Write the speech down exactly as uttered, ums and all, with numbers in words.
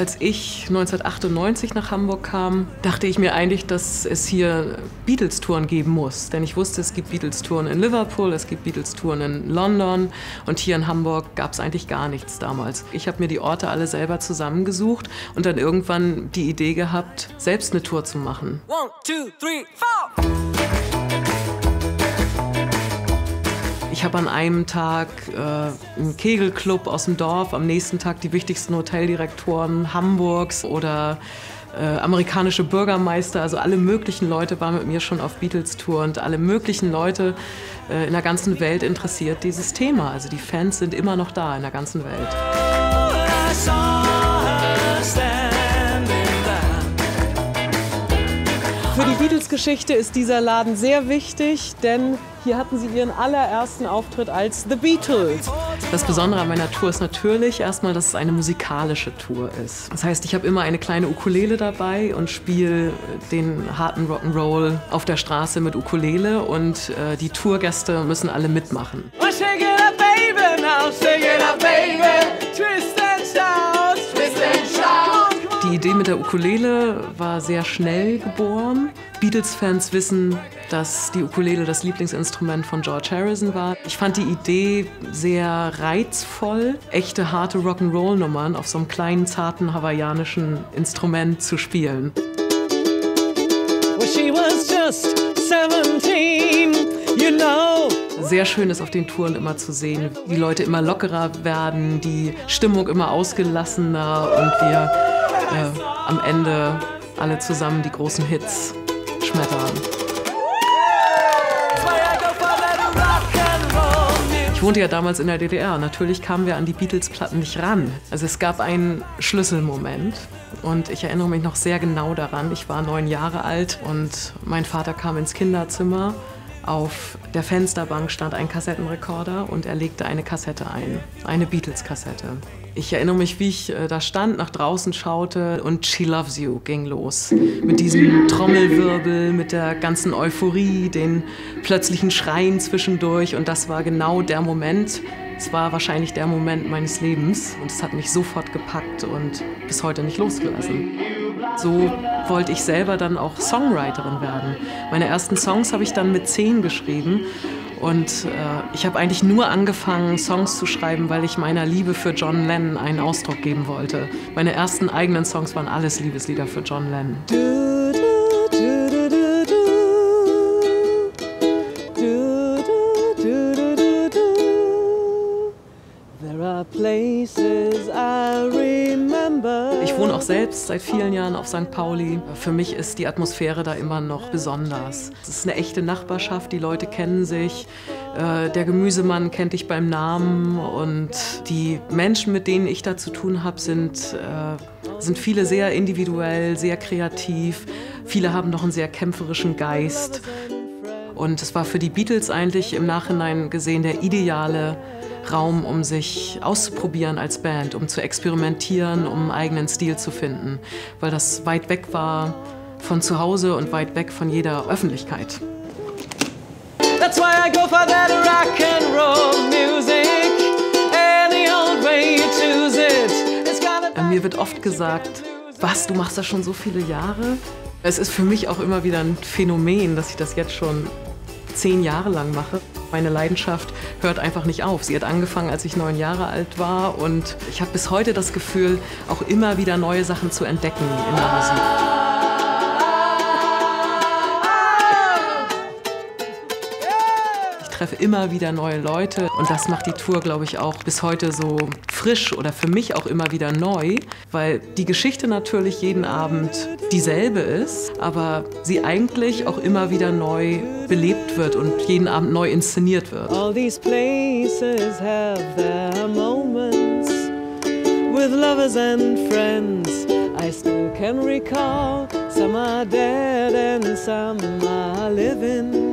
Als ich neunzehnhundertachtundneunzig nach Hamburg kam, dachte ich mir eigentlich, dass es hier Beatles-Touren geben muss. Denn ich wusste, es gibt Beatles-Touren in Liverpool, es gibt Beatles-Touren in London. Und hier in Hamburg gab es eigentlich gar nichts damals. Ich habe mir die Orte alle selber zusammengesucht und dann irgendwann die Idee gehabt, selbst eine Tour zu machen. One, two, three, four. Ich habe an einem Tag äh, einen Kegelclub aus dem Dorf, am nächsten Tag die wichtigsten Hoteldirektoren Hamburgs oder äh, amerikanische Bürgermeister. Also alle möglichen Leute waren mit mir schon auf Beatles-Tour und alle möglichen Leute äh, in der ganzen Welt interessiert dieses Thema. Also die Fans sind immer noch da in der ganzen Welt. Für die Beatles-Geschichte ist dieser Laden sehr wichtig, denn hier hatten sie ihren allerersten Auftritt als The Beatles. Das Besondere an meiner Tour ist natürlich erstmal, dass es eine musikalische Tour ist. Das heißt, ich habe immer eine kleine Ukulele dabei und spiele den harten Rock'n'Roll auf der Straße mit Ukulele und äh, die Tourgäste müssen alle mitmachen. Well, shake it up, baby, now shake it up, baby, twist and shout, twist and shout. Die Idee mit der Ukulele war sehr schnell geboren. Beatles-Fans wissen, dass die Ukulele das Lieblingsinstrument von George Harrison war. Ich fand die Idee sehr reizvoll, echte harte Rock'n'Roll-Nummern auf so einem kleinen, zarten hawaiianischen Instrument zu spielen. Sehr schön ist auf den Touren immer zu sehen, wie die Leute immer lockerer werden, die Stimmung immer ausgelassener und wir Äh, am Ende alle zusammen die großen Hits schmettern. Ich wohnte ja damals in der D D R. Natürlich kamen wir an die Beatles-Platten nicht ran. Also es gab einen Schlüsselmoment und ich erinnere mich noch sehr genau daran. Ich war neun Jahre alt und mein Vater kam ins Kinderzimmer. Auf der Fensterbank stand ein Kassettenrekorder und er legte eine Kassette ein, eine Beatles-Kassette. Ich erinnere mich, wie ich da stand, nach draußen schaute und She Loves You ging los. Mit diesem Trommelwirbel, mit der ganzen Euphorie, den plötzlichen Schreien zwischendurch und das war genau der Moment. Es war wahrscheinlich der Moment meines Lebens und es hat mich sofort gepackt und bis heute nicht losgelassen. So wollte ich selber dann auch Songwriterin werden. Meine ersten Songs habe ich dann mit zehn geschrieben. Und äh, ich habe eigentlich nur angefangen, Songs zu schreiben, weil ich meiner Liebe für John Lennon einen Ausdruck geben wollte. Meine ersten eigenen Songs waren alles Liebeslieder für John Lennon. There are places I remember. Ich wohne auch selbst seit vielen Jahren auf Sankt Pauli. Für mich ist die Atmosphäre da immer noch besonders. Es ist eine echte Nachbarschaft, die Leute kennen sich. Der Gemüsemann kennt dich beim Namen und die Menschen, mit denen ich da zu tun habe, sind, sind viele sehr individuell, sehr kreativ. Viele haben noch einen sehr kämpferischen Geist. Und es war für die Beatles eigentlich im Nachhinein gesehen der ideale Raum, um sich auszuprobieren als Band, um zu experimentieren, um einen eigenen Stil zu finden, weil das weit weg war von zu Hause und weit weg von jeder Öffentlichkeit. That's why I go for that rock and roll music. Any old way you choose it. It's gotta be. Mir wird oft gesagt, was, du machst das schon so viele Jahre? Es ist für mich auch immer wieder ein Phänomen, dass ich das jetzt schon zehn Jahre lang mache. Meine Leidenschaft hört einfach nicht auf. Sie hat angefangen, als ich neun Jahre alt war und ich habe bis heute das Gefühl, auch immer wieder neue Sachen zu entdecken in der Musik. Ich treffe immer wieder neue Leute und das macht die Tour, glaube ich, auch bis heute so frisch oder für mich auch immer wieder neu, weil die Geschichte natürlich jeden Abend dieselbe ist, aber sie eigentlich auch immer wieder neu belebt wird und jeden Abend neu inszeniert wird. All these places have their moments with lovers and friends. I still can recall some are dead and some are living.